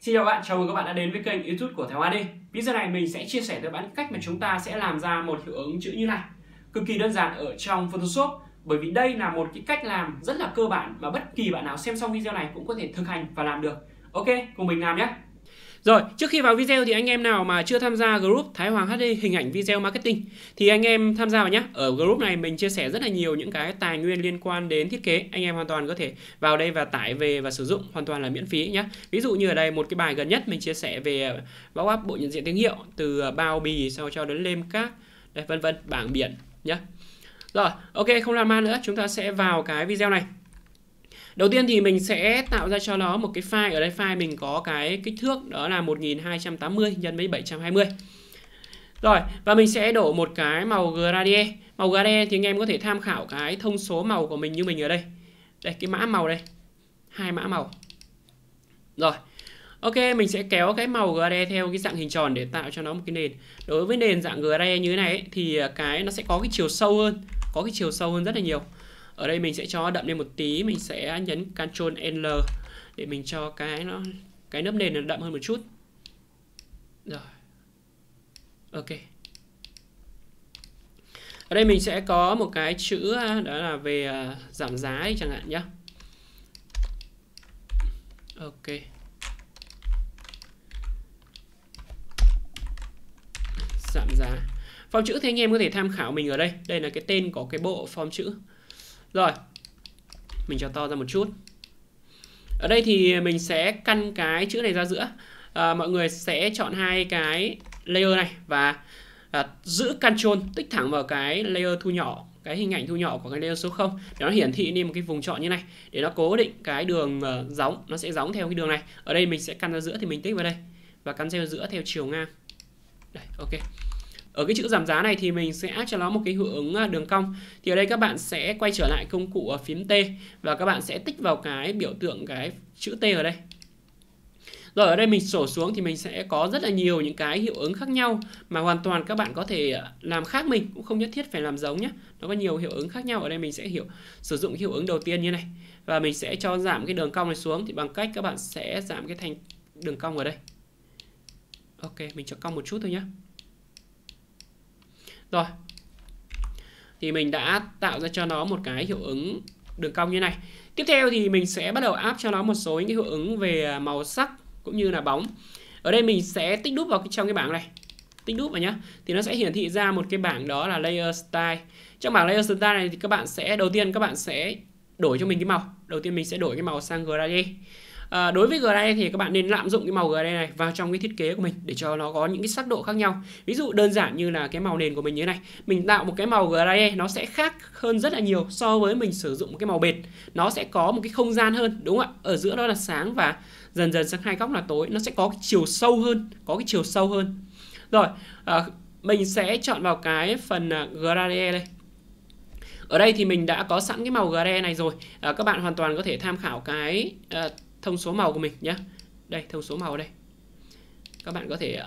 Xin chào bạn, chào mừng các bạn đã đến với kênh YouTube của Thái Hoàng HD. Video này mình sẽ chia sẻ tới bạn cách mà chúng ta sẽ làm ra một hiệu ứng chữ như này, cực kỳ đơn giản ở trong Photoshop. Bởi vì đây là một cái cách làm rất là cơ bản mà bất kỳ bạn nào xem xong video này cũng có thể thực hành và làm được. Ok, cùng mình làm nhé. Rồi, trước khi vào video thì anh em nào mà chưa tham gia group Thái Hoàng HD hình ảnh video marketing thì anh em tham gia vào nhé. Ở group này mình chia sẻ rất là nhiều những cái tài nguyên liên quan đến thiết kế. Anh em hoàn toàn có thể vào đây và tải về và sử dụng hoàn toàn là miễn phí nhé. Ví dụ như ở đây một cái bài gần nhất mình chia sẻ về báo áp bộ nhận diện tiếng hiệu, từ bao bì sao cho đến lem cát, vân vân, bảng biển nhé. Rồi, ok, không làm ma nữa, chúng ta sẽ vào cái video này. Đầu tiên thì mình sẽ tạo ra cho nó một cái file. Ở đây file mình có cái kích thước đó là 1280 x 720. Rồi, và mình sẽ đổ một cái màu gradient. Màu gradient thì anh em có thể tham khảo cái thông số màu của mình như mình ở đây. Đây, cái mã màu đây, 2 mã màu. Rồi, ok, mình sẽ kéo cái màu gradient theo cái dạng hình tròn để tạo cho nó một cái nền. Đối với nền dạng gradient như thế này ấy, thì cái nó sẽ có cái chiều sâu hơn, có cái chiều sâu hơn rất là nhiều. Ở đây mình sẽ cho đậm lên một tí, mình sẽ nhấn Ctrl+L để mình cho cái lớp nền nó đậm hơn một chút. Rồi. Ok. Ở đây mình sẽ có một cái chữ đó là về giảm giá ấy, chẳng hạn nhá. Ok. Giảm giá. Form chữ thì anh em có thể tham khảo mình ở đây. Đây là cái tên của cái bộ form chữ. Rồi, mình cho to ra một chút. Ở đây thì mình sẽ căn cái chữ này ra giữa. Mọi người sẽ chọn hai cái layer này và giữ Ctrl tích thẳng vào cái layer thu nhỏ, cái hình ảnh thu nhỏ của cái layer số 0 để nó hiển thị lên một cái vùng chọn như này, để nó cố định cái đường gióng, nó sẽ gióng theo cái đường này. Ở đây mình sẽ căn ra giữa thì mình tích vào đây và căn ra giữa theo chiều ngang. Đây, ok. Ở cái chữ giảm giá này thì mình sẽ cho nó một cái hiệu ứng đường cong. Thì ở đây các bạn sẽ quay trở lại công cụ ở phím T và các bạn sẽ tích vào cái biểu tượng cái chữ T ở đây. Rồi ở đây mình sổ xuống thì mình sẽ có rất là nhiều những cái hiệu ứng khác nhau mà hoàn toàn các bạn có thể làm khác mình, cũng không nhất thiết phải làm giống nhé. Nó có nhiều hiệu ứng khác nhau. Ở đây mình sẽ sử dụng hiệu ứng đầu tiên như này và mình sẽ cho giảm cái đường cong này xuống thì bằng cách các bạn sẽ giảm cái thành đường cong ở đây. Ok, mình cho cong một chút thôi nhé. Rồi, thì mình đã tạo ra cho nó một cái hiệu ứng đường cong như này. Tiếp theo thì mình sẽ bắt đầu áp cho nó một số những cái hiệu ứng về màu sắc cũng như là bóng. Ở đây mình sẽ tích đúp vào trong cái bảng này, tích đúp vào nhá, thì nó sẽ hiển thị ra một cái bảng đó là Layer Style. Trong bảng Layer Style này thì các bạn sẽ, đầu tiên các bạn sẽ đổi cho mình cái màu. Đầu tiên mình sẽ đổi cái màu sang Gradient. Đối với gradient thì các bạn nên lạm dụng cái màu gradient này vào trong cái thiết kế của mình để cho nó có những cái sắc độ khác nhau. Ví dụ đơn giản như là cái màu nền của mình như thế này, mình tạo một cái màu gradient nó sẽ khác hơn rất là nhiều so với mình sử dụng một cái màu bệt. Nó sẽ có một cái không gian hơn, đúng không ạ? Ở giữa đó là sáng và dần dần sang hai góc là tối, nó sẽ có cái chiều sâu hơn, có cái chiều sâu hơn. Rồi, mình sẽ chọn vào cái phần gradient đây. Ở đây thì mình đã có sẵn cái màu gradient này rồi. Các bạn hoàn toàn có thể tham khảo cái thông số màu của mình nhé. Đây, thông số màu đây. Các bạn có thể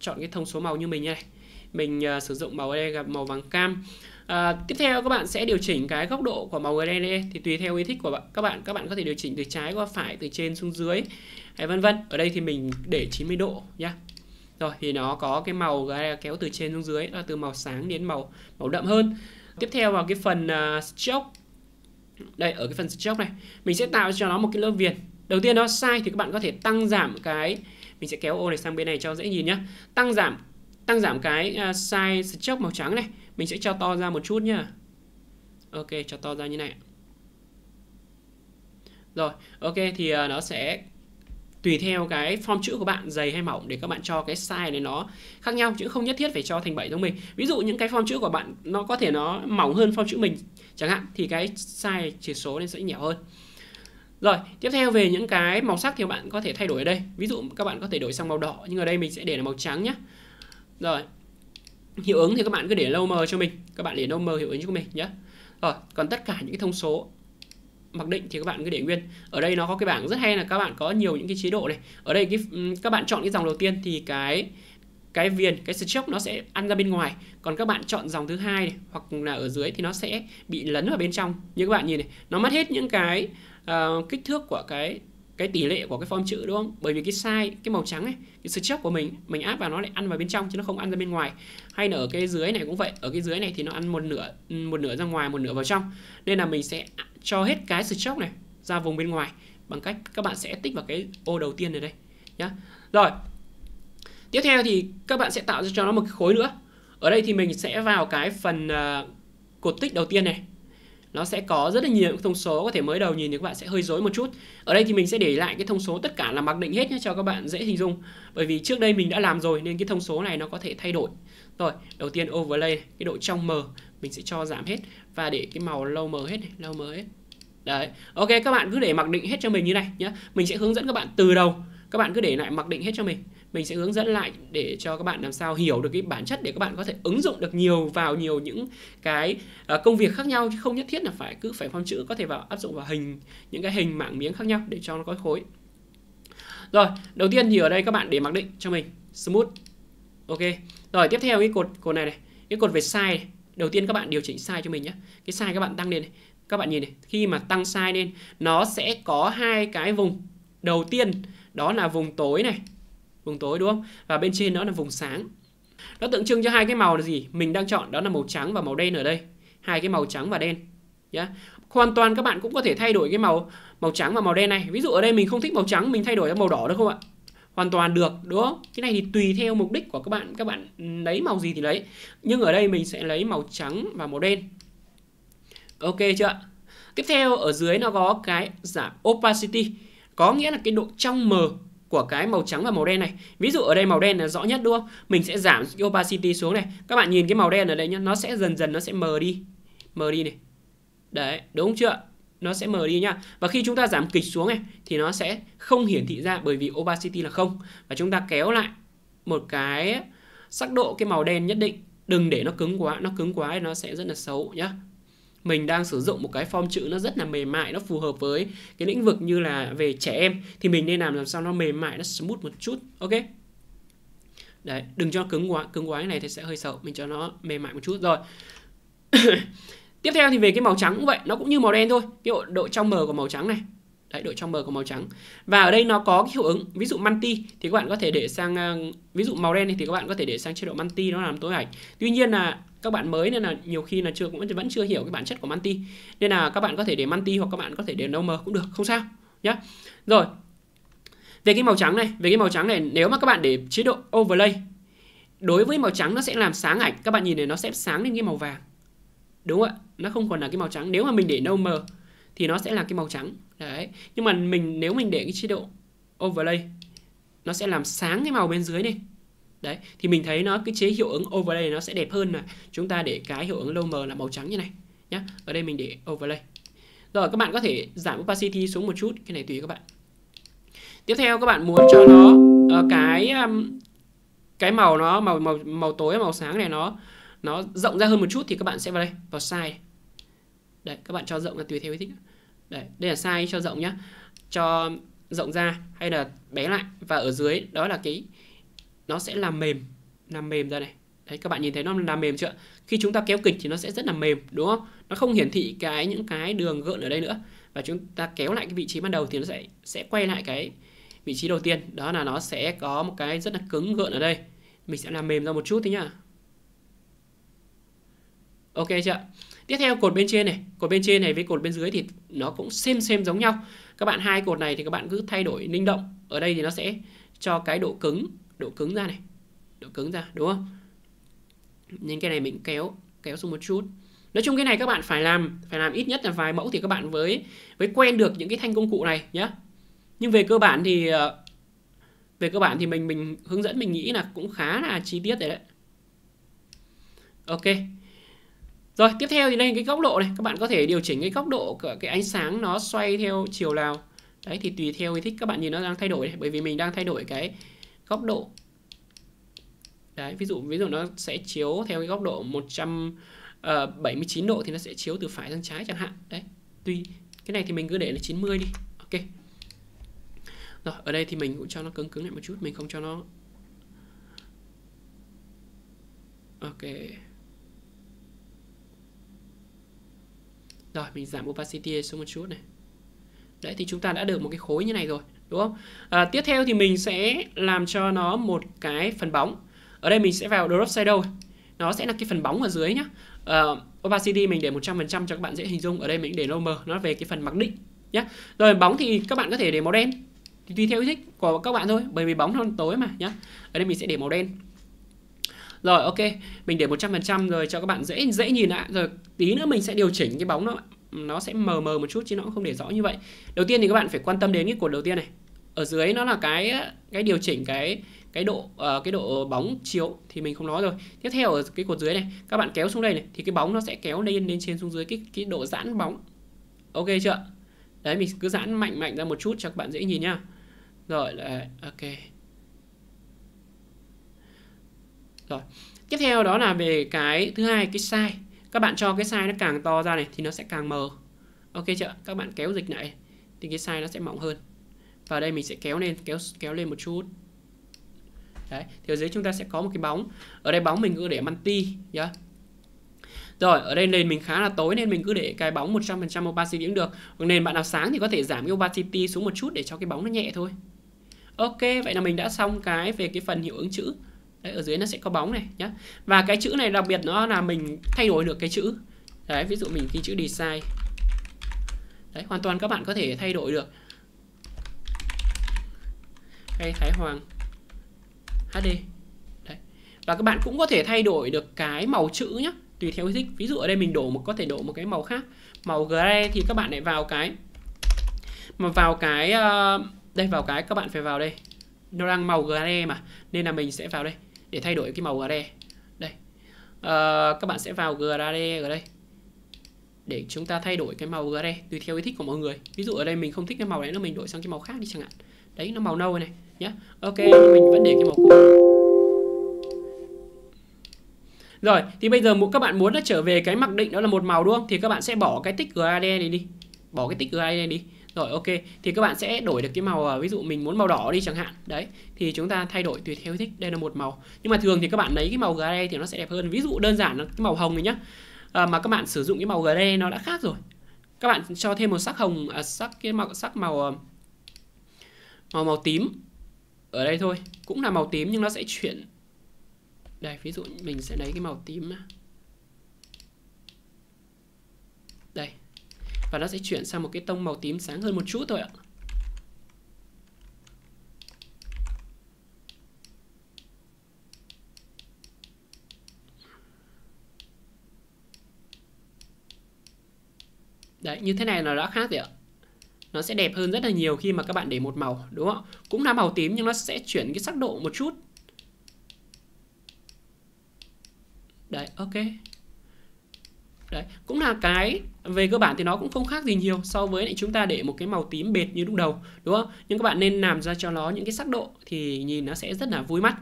chọn cái thông số màu như mình như này. Mình sử dụng màu đây, gặp màu vàng cam. Tiếp theo các bạn sẽ điều chỉnh cái góc độ của màu gradient thì tùy theo ý thích của các bạn có thể điều chỉnh từ trái qua phải, từ trên xuống dưới hay vân vân. Ở đây thì mình để 90 độ nhé. Rồi thì nó có cái màu gradient kéo từ trên xuống dưới, là từ màu sáng đến màu đậm hơn. Tiếp theo vào cái phần stroke. Đây, ở cái phần stroke này mình sẽ tạo cho nó một cái lớp viền. Đầu tiên nó size thì các bạn có thể tăng giảm cái, mình sẽ kéo ô này sang bên này cho dễ nhìn nhá. Tăng giảm cái size stroke màu trắng này, mình sẽ cho to ra một chút nhá. Ok, cho to ra như này. Rồi, ok, thì nó sẽ tùy theo cái form chữ của bạn dày hay mỏng để các bạn cho cái size này nó khác nhau, chứ không nhất thiết phải cho thành 7 giống mình. Ví dụ những cái form chữ của bạn nó có thể nó mỏng hơn form chữ mình chẳng hạn, thì cái size chỉ số nên sẽ nhỏ hơn. Rồi, tiếp theo về những cái màu sắc thì bạn có thể thay đổi ở đây. Ví dụ các bạn có thể đổi sang màu đỏ, nhưng ở đây mình sẽ để là màu trắng nhé. Rồi, hiệu ứng thì các bạn cứ để low mờ cho mình. Các bạn để low mờ hiệu ứng cho mình nhé. Rồi, còn tất cả những cái thông số mặc định thì các bạn cứ để nguyên. Ở đây nó có cái bảng rất hay là các bạn có nhiều những cái chế độ này. Ở đây các bạn chọn cái dòng đầu tiên thì cái viền, cái stroke nó sẽ ăn ra bên ngoài, còn các bạn chọn dòng thứ hai này, hoặc là ở dưới thì nó sẽ bị lấn vào bên trong. Như các bạn nhìn này, nó mất hết những cái kích thước của cái cái tỷ lệ của cái form chữ đúng không? Bởi vì cái size, cái màu trắng này, cái stroke của mình áp vào nó lại ăn vào bên trong chứ nó không ăn ra bên ngoài. Hay là ở cái dưới này cũng vậy, ở cái dưới này thì nó ăn một nửa ra ngoài, một nửa vào trong. Nên là mình sẽ cho hết cái stroke này ra vùng bên ngoài bằng cách các bạn sẽ tích vào cái ô đầu tiên ở đây nhá. Rồi. Tiếp theo thì các bạn sẽ tạo ra cho nó một cái khối nữa. Ở đây thì mình sẽ vào cái phần cột tích đầu tiên này. Nó sẽ có rất là nhiều những thông số, có thể mới đầu nhìn thì các bạn sẽ hơi rối một chút. Ở đây thì mình sẽ để lại cái thông số tất cả là mặc định hết nhé, cho các bạn dễ hình dung. Bởi vì trước đây mình đã làm rồi nên cái thông số này nó có thể thay đổi. Rồi, đầu tiên overlay, cái độ trong mờ mình sẽ cho giảm hết và để cái màu low mờ hết này, low mờ hết. Đấy. Ok, các bạn cứ để mặc định hết cho mình như này nhé. Mình sẽ hướng dẫn các bạn từ đầu. Các bạn cứ để lại mặc định hết cho mình. Mình sẽ hướng dẫn lại để cho các bạn làm sao hiểu được cái bản chất để các bạn có thể ứng dụng được nhiều vào nhiều những cái công việc khác nhau, chứ không nhất thiết là cứ phải form chữ, có thể vào áp dụng vào hình, những cái hình mảng miếng khác nhau để cho nó có khối. Rồi, đầu tiên thì ở đây các bạn để mặc định cho mình smooth. Ok. Rồi, tiếp theo cái cột này này, cái cột về size này. Đầu tiên các bạn điều chỉnh size cho mình nhé. Cái size các bạn tăng lên này. Các bạn nhìn này, khi mà tăng size lên nó sẽ có hai cái vùng. Đầu tiên đó là vùng tối này, vùng tối đúng không? Và bên trên đó là vùng sáng. Nó tượng trưng cho hai cái màu là gì? Mình đang chọn đó là màu trắng và màu đen ở đây. Hai cái màu trắng và đen. Yeah. Hoàn toàn các bạn cũng có thể thay đổi cái màu trắng và màu đen này. Ví dụ ở đây mình không thích màu trắng, mình thay đổi sang màu đỏ được không ạ? Hoàn toàn được, đúng không? Cái này thì tùy theo mục đích của các bạn lấy màu gì thì lấy. Nhưng ở đây mình sẽ lấy màu trắng và màu đen. Ok chưa ạ? Tiếp theo ở dưới nó có cái giảm opacity, có nghĩa là cái độ trong mờ của cái màu trắng và màu đen này. Ví dụ ở đây màu đen là rõ nhất đúng không? Mình sẽ giảm opacity xuống này. Các bạn nhìn cái màu đen ở đây nhá, nó sẽ dần dần nó sẽ mờ đi này. Đấy, đúng chưa? Nó sẽ mờ đi nhá. Và khi chúng ta giảm kịch xuống này thì nó sẽ không hiển thị ra bởi vì opacity là 0. Và chúng ta kéo lại một cái sắc độ cái màu đen nhất định, đừng để nó cứng quá, thì nó sẽ rất là xấu nhá. Mình đang sử dụng một cái form chữ nó rất là mềm mại, nó phù hợp với cái lĩnh vực như là về trẻ em thì mình nên làm sao nó mềm mại, nó smooth một chút. Ok. Đấy, đừng cho cứng quá cái này thì sẽ hơi sợ, mình cho nó mềm mại một chút rồi. Tiếp theo thì về cái màu trắng cũng vậy, nó cũng như màu đen thôi, cái độ trong mờ của màu trắng này. Đấy, độ trong mờ của màu trắng. Và ở đây nó có cái hiệu ứng, ví dụ multi thì các bạn có thể để sang, ví dụ màu đen này thì các bạn có thể để sang chế độ multi, nó làm tối ảnh. Tuy nhiên là các bạn mới nên là nhiều khi là vẫn chưa hiểu cái bản chất của multi. Nên là các bạn có thể để multi hoặc các bạn có thể để normal cũng được, không sao nhá. Rồi. Về cái màu trắng này, nếu mà các bạn để chế độ overlay, đối với màu trắng nó sẽ làm sáng ảnh, các bạn nhìn này nó sẽ sáng lên cái màu vàng. Đúng ạ, nó không còn là cái màu trắng. Nếu mà mình để normal thì nó sẽ là cái màu trắng. Đấy, nhưng mà nếu mình để cái chế độ overlay nó sẽ làm sáng cái màu bên dưới này. Đấy, thì mình thấy cái chế hiệu ứng overlay nó sẽ đẹp hơn là chúng ta để cái hiệu ứng low mờ là màu trắng như này nhá. Ở đây mình để overlay. Rồi các bạn có thể giảm opacity xuống một chút, cái này tùy các bạn. Tiếp theo các bạn muốn cho nó cái màu nó màu tối màu sáng này nó rộng ra hơn một chút thì các bạn sẽ vào đây, vào size. Đấy, các bạn cho rộng là tùy theo ý thích. Đấy, đây là size cho rộng nhá. Cho rộng ra hay là bé lại, và ở dưới đó là cái nó sẽ làm mềm ra này. Đấy, các bạn nhìn thấy nó làm mềm chưa? Khi chúng ta kéo kịch thì nó sẽ rất là mềm, đúng không? Nó không hiển thị những cái đường gợn ở đây nữa. Và chúng ta kéo lại cái vị trí ban đầu thì nó sẽ quay lại cái vị trí đầu tiên, đó là nó sẽ có một cái rất là cứng gợn ở đây. Mình sẽ làm mềm ra một chút thế nhá. Ok chưa? Tiếp theo cột bên trên này, với cột bên dưới thì nó cũng xem giống nhau. Các bạn hai cột này thì các bạn cứ thay đổi linh động. Ở đây thì nó sẽ cho cái độ cứng ra này. Độ cứng ra đúng không? Nên cái này mình kéo xuống một chút. Nói chung cái này các bạn phải làm ít nhất là vài mẫu thì các bạn mới quen được những cái thanh công cụ này nhá. Nhưng về cơ bản thì mình hướng dẫn mình nghĩ là cũng khá là chi tiết đấy. Ok. Rồi, tiếp theo thì đây cái góc độ này, các bạn có thể điều chỉnh cái góc độ của cái ánh sáng nó xoay theo chiều nào. Đấy thì tùy theo ý thích, các bạn nhìn nó đang thay đổi này, bởi vì mình đang thay đổi cái góc độ. Đấy, ví dụ nó sẽ chiếu theo cái góc độ 179 độ thì nó sẽ chiếu từ phải sang trái chẳng hạn. Đấy, tùy. Cái này thì mình cứ để là 90 đi. Ok. Rồi, ở đây thì mình cũng cho nó cứng lại một chút, mình không cho nó. Ok. Rồi, mình giảm opacity xuống một chút này. Đấy thì chúng ta đã được một cái khối như này rồi, đúng không? Tiếp theo thì mình sẽ làm cho nó một cái phần bóng. Ở đây mình sẽ vào Drop Shadow, nó sẽ là cái phần bóng ở dưới nhá. Opacity mình để 100% cho các bạn dễ hình dung. Ở đây mình để Normal, nó về cái phần mặc định nhá. Rồi bóng thì các bạn có thể để màu đen, thì tùy theo ý thích của các bạn thôi, bởi vì bóng nó tối mà nhá. Ở đây mình sẽ để màu đen. Rồi ok, mình để 100% rồi cho các bạn dễ nhìn ạ. Rồi tí nữa mình sẽ điều chỉnh cái bóng nó sẽ mờ một chút chứ nó cũng không để rõ như vậy. Đầu tiên thì các bạn phải quan tâm đến cái cột đầu tiên này. Ở dưới nó là cái điều chỉnh cái độ bóng chiếu thì mình không nói rồi. Tiếp theo ở cái cột dưới này, các bạn kéo xuống đây này thì cái bóng nó sẽ kéo lên lên trên xuống dưới cái độ giãn bóng. Ok chưa? Đấy mình cứ giãn mạnh ra một chút cho các bạn dễ nhìn nhá. Rồi là ok. Rồi. Tiếp theo đó là về cái thứ hai, cái size. Các bạn cho cái size nó càng to ra này thì nó sẽ càng mờ. Ok chưa? Các bạn kéo dịch lại thì cái size nó sẽ mỏng hơn. Và đây mình sẽ kéo lên một chút. Đấy, thì ở dưới chúng ta sẽ có một cái bóng. Ở đây bóng mình cứ để multi nhá. Yeah. Rồi, ở đây nền mình khá là tối nên mình cứ để cái bóng 100% opacity cũng được. Còn nền bạn nào sáng thì có thể giảm cái opacity xuống một chút để cho cái bóng nó nhẹ thôi. Ok, vậy là mình đã xong cái về cái phần hiệu ứng chữ. Đấy, ở dưới nó sẽ có bóng này nhá. Và cái chữ này đặc biệt nó là mình thay đổi được cái chữ. Đấy, ví dụ mình ghi chữ design. Đấy, hoàn toàn các bạn có thể thay đổi được. Hay Thái Hoàng HD. Đấy. Và các bạn cũng có thể thay đổi được cái màu chữ nhé, tùy theo ý thích. Ví dụ ở đây mình có thể đổ một cái màu khác, màu gray thì các bạn lại vào cái các bạn phải vào đây. Nó đang màu gray mà, nên là mình sẽ vào đây để thay đổi cái màu gray. Đây, các bạn sẽ vào gray ở đây để chúng ta thay đổi cái màu gray tùy theo ý thích của mọi người. Ví dụ ở đây mình không thích cái màu này, nó mình đổi sang cái màu khác đi chẳng hạn. Đấy, nó màu nâu này nhá. Ok, mình vẫn để cái màu cũ. Rồi, thì bây giờ các bạn muốn nó trở về cái mặc định đó là một màu đúng không? Thì các bạn sẽ bỏ cái tích gradient này đi. Bỏ cái tích gradient này đi. Rồi ok, thì các bạn sẽ đổi được cái màu, ví dụ mình muốn màu đỏ đi chẳng hạn. Đấy, thì chúng ta thay đổi tùy theo thích. Đây là một màu. Nhưng mà thường thì các bạn lấy cái màu gradient thì nó sẽ đẹp hơn. Ví dụ đơn giản là cái màu hồng này nhá. Mà các bạn sử dụng cái màu gradient nó đã khác rồi. Các bạn cho thêm một sắc hồng, màu tím ở đây thôi, cũng là màu tím nhưng nó sẽ chuyển. Đây, ví dụ mình sẽ lấy cái màu tím đây và nó sẽ chuyển sang một cái tông màu tím sáng hơn một chút thôi ạ. Đấy, như thế này là đã khác rồi ạ. Nó sẽ đẹp hơn rất là nhiều khi mà các bạn để một màu, đúng không? Cũng là màu tím nhưng nó sẽ chuyển cái sắc độ một chút. Đấy, ok. Đấy, cũng là cái về cơ bản thì nó cũng không khác gì nhiều so với lại chúng ta để một cái màu tím bệt như lúc đầu, đúng không? Nhưng các bạn nên làm ra cho nó những cái sắc độ thì nhìn nó sẽ rất là vui mắt.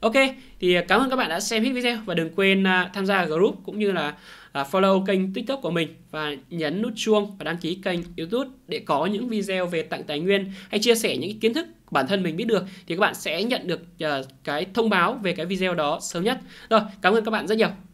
Ok, thì cảm ơn các bạn đã xem hết video và đừng quên tham gia group cũng như là follow kênh TikTok của mình và nhấn nút chuông và đăng ký kênh YouTube để có những video về tặng tài nguyên hay chia sẻ những kiến thức của bản thân mình biết được thì các bạn sẽ nhận được cái thông báo về cái video đó sớm nhất. Rồi, cảm ơn các bạn rất nhiều.